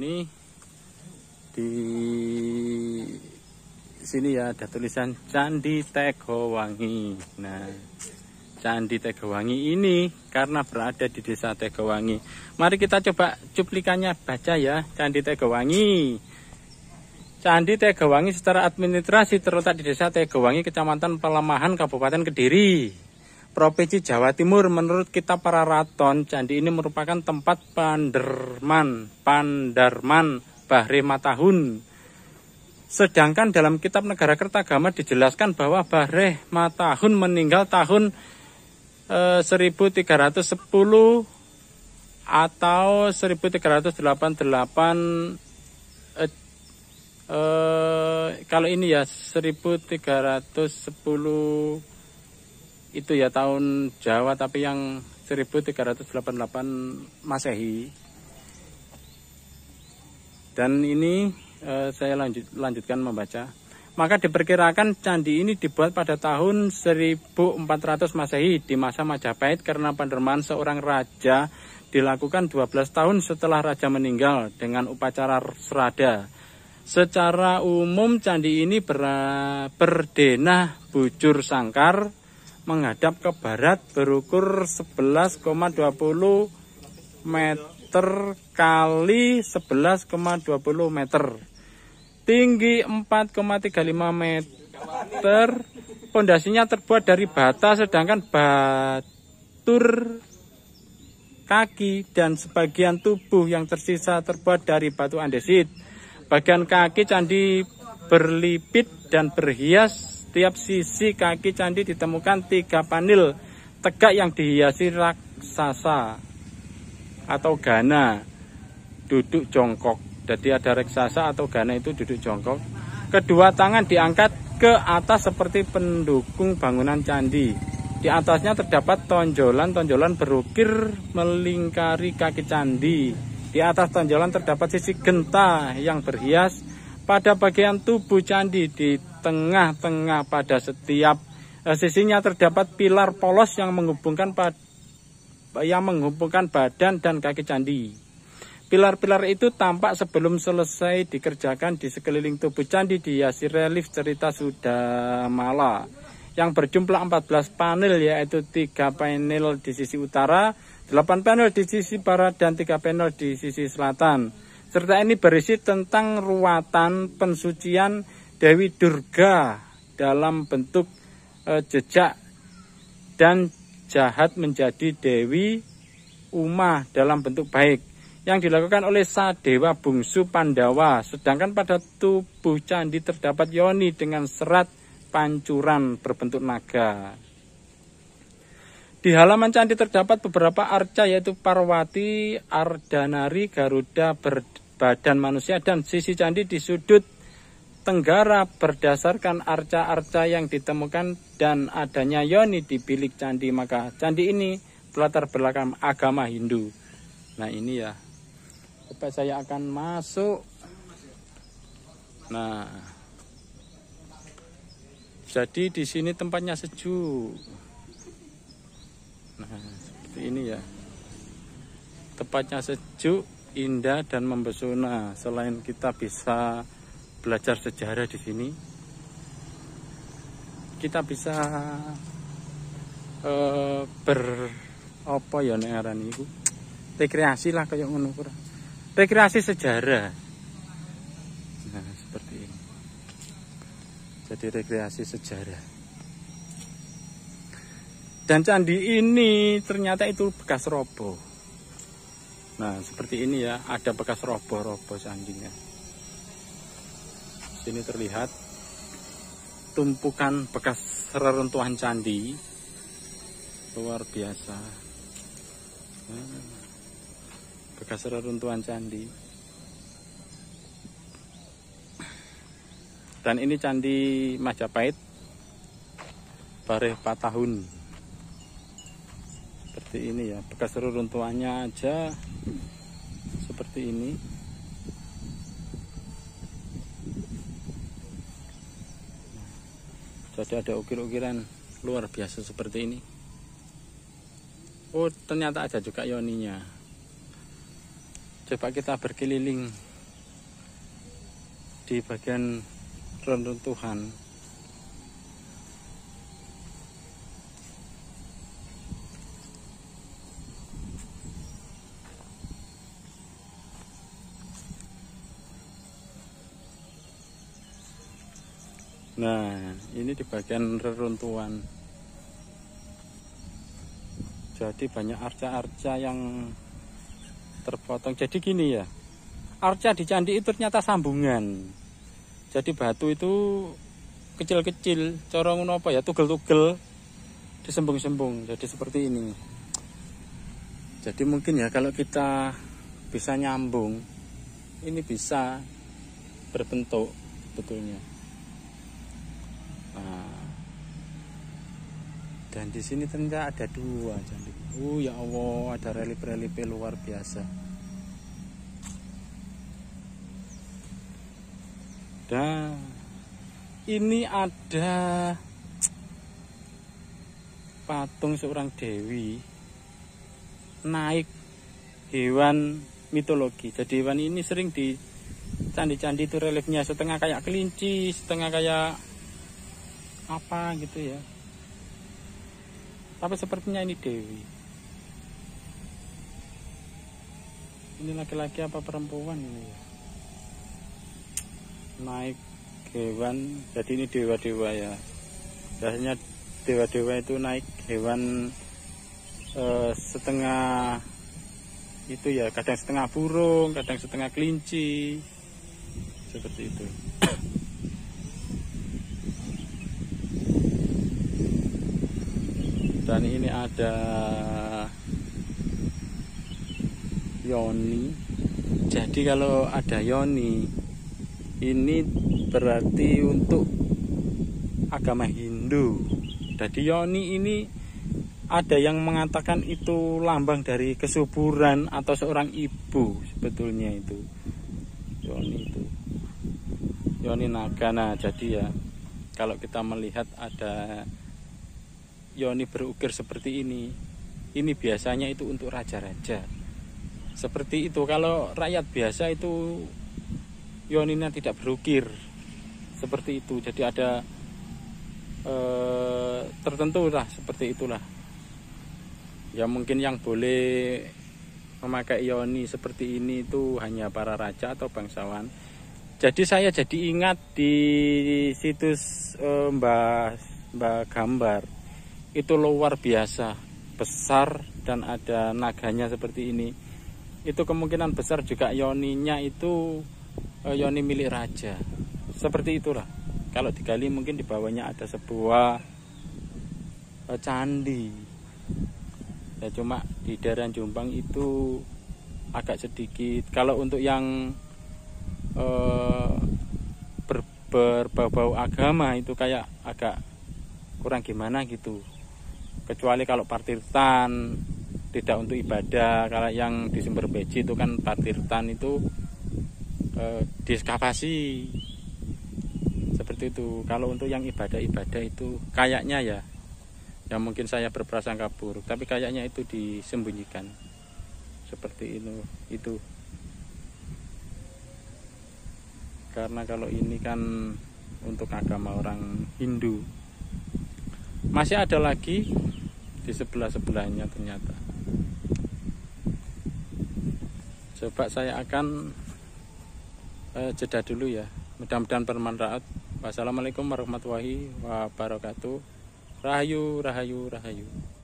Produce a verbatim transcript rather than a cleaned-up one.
ini di sini ya ada tulisan Candi Tegowangi. Nah, Candi Tegowangi ini karena berada di Desa Tegowangi. Mari kita coba cuplikannya baca ya. Candi Tegowangi. Candi Tegowangi secara administrasi terletak di Desa Tegowangi, Kecamatan Pelemahan, Kabupaten Kediri, Provinsi Jawa Timur. Menurut Kitab Pararaton, candi ini merupakan tempat panderman, pandarman Bhre Matahun. Sedangkan dalam Kitab Negarakertagama dijelaskan bahwa Bhre Matahun meninggal tahun seribu tiga ratus sepuluh atau seribu tiga ratus delapan puluh delapan. eh, eh, Kalau ini ya seribu tiga ratus sepuluh itu ya tahun Jawa, tapi yang seribu tiga ratus delapan puluh delapan Masehi. Dan ini eh, saya lanjut, lanjutkan membaca. Maka diperkirakan candi ini dibuat pada tahun seribu empat ratus Masehi di masa Majapahit karena pendermaan seorang raja dilakukan dua belas tahun setelah raja meninggal dengan upacara serada. Secara umum candi ini ber, berdenah bujur sangkar menghadap ke barat, berukur sebelas koma dua puluh meter kali sebelas koma dua puluh meter. Tinggi empat koma tiga puluh lima meter, pondasinya terbuat dari bata, sedangkan batur kaki dan sebagian tubuh yang tersisa terbuat dari batu andesit. Bagian kaki candi berlipit dan berhias. Setiap sisi kaki candi ditemukan tiga panel tegak yang dihiasi raksasa atau gana duduk jongkok. Jadi ada raksasa atau gana itu duduk jongkok. Kedua tangan diangkat ke atas seperti pendukung bangunan candi. Di atasnya terdapat tonjolan-tonjolan berukir melingkari kaki candi. Di atas tonjolan terdapat sisi genta yang berhias pada bagian tubuh candi. Di tengah-tengah pada setiap eh, sisinya terdapat pilar polos yang menghubungkan pad, yang menghubungkan badan dan kaki candi. Pilar-pilar itu tampak sebelum selesai dikerjakan. Di sekeliling tubuh candi dihiasi relief cerita Sudamala yang berjumlah empat belas panel, yaitu tiga panel di sisi utara, delapan panel di sisi barat, dan tiga panel di sisi selatan. Cerita ini berisi tentang ruwatan pensucian Dewi Durga dalam bentuk eh, jejak dan jahat menjadi Dewi Uma dalam bentuk baik yang dilakukan oleh Sadewa Bungsu Pandawa. Sedangkan pada tubuh candi terdapat yoni dengan serat pancuran berbentuk naga. Di halaman candi terdapat beberapa arca, yaitu Parwati, Ardanari, Garuda berbadan manusia, dan sisi candi di sudut tenggara berdasarkan arca-arca yang ditemukan dan adanya yoni di bilik candi. Maka candi ini berlatar belakang agama Hindu. Nah ini ya, coba saya akan masuk. Nah, jadi di sini tempatnya sejuk. Nah, seperti ini ya. Tempatnya sejuk, indah dan mempesona. Selain kita bisa belajar sejarah di sini, kita bisa eh, ber apa ya nek aran iku? Rekreasi lah kayak ngono. Rekreasi sejarah. Nah, seperti ini. Jadi rekreasi sejarah. Dan candi ini ternyata itu bekas roboh. Nah, seperti ini ya, ada bekas roboh-roboh candinya. Sini terlihat tumpukan bekas reruntuhan candi. Luar biasa. Nah, bekas reruntuhan candi. Dan ini candi Majapahit Bhre Matahun. Seperti ini ya, bekas reruntuhannya aja seperti ini. Jadi ada ukir-ukiran luar biasa seperti ini. Oh, ternyata ada juga yoninya. Coba kita berkeliling. di bagian reruntuhan. Nah, ini di bagian reruntuhan. Jadi banyak arca-arca yang terpotong. Jadi gini ya, arca di candi itu ternyata sambungan. Jadi batu itu kecil-kecil, cara ngono apa ya, tugel-tugel, disembung-sembung. Jadi seperti ini. Jadi mungkin ya kalau kita bisa nyambung, ini bisa berbentuk betulnya. Nah, dan di sini ternyata ada dua candi. Oh ya Allah, ada relief-relief luar biasa. Dan ini ada patung seorang dewi naik hewan mitologi. Jadi hewan ini sering di candi-candi itu reliefnya setengah kayak kelinci, setengah kayak apa gitu ya, tapi sepertinya ini dewi. Ini laki-laki apa perempuan ini ya, naik hewan. Jadi ini dewa-dewa ya, biasanya dewa-dewa itu naik hewan eh, setengah itu ya, kadang setengah burung, kadang setengah kelinci, seperti itu. Dan ini ada yoni. Jadi kalau ada yoni, ini berarti untuk agama Hindu. Jadi yoni ini ada yang mengatakan itu lambang dari kesuburan atau seorang ibu sebetulnya itu. Yoni itu. Yoni naga. Nah, jadi ya kalau kita melihat ada yoni berukir seperti ini, ini biasanya itu untuk raja-raja seperti itu. Kalau rakyat biasa itu yoninya tidak berukir seperti itu. Jadi ada eh, tertentu lah seperti itulah ya. Mungkin yang boleh memakai yoni seperti ini itu hanya para raja atau bangsawan. Jadi saya jadi ingat di situs eh, Mbak Mbak Gambar itu luar biasa besar dan ada naganya seperti ini. Itu kemungkinan besar juga yoninya itu yoni milik raja seperti itulah. Kalau digali mungkin di bawahnya ada sebuah candi ya, cuma di daerah Jombang itu agak sedikit. Kalau untuk yang eh, ber, berbau-bau agama itu kayak agak kurang gimana gitu, kecuali kalau partirtan tidak untuk ibadah. Kalau yang di Sumber Beji itu kan partirtan itu eh, diskapasi seperti itu. Kalau untuk yang ibadah-ibadah itu kayaknya ya, yang mungkin saya berprasangka buruk, tapi kayaknya itu disembunyikan seperti itu itu karena kalau ini kan untuk agama orang Hindu. Masih ada lagi di sebelah-sebelahnya ternyata. Coba saya akan eh, jeda dulu ya. Mudah-mudahan bermanfaat. Wassalamualaikum warahmatullahi wabarakatuh. Rahayu, rahayu, rahayu.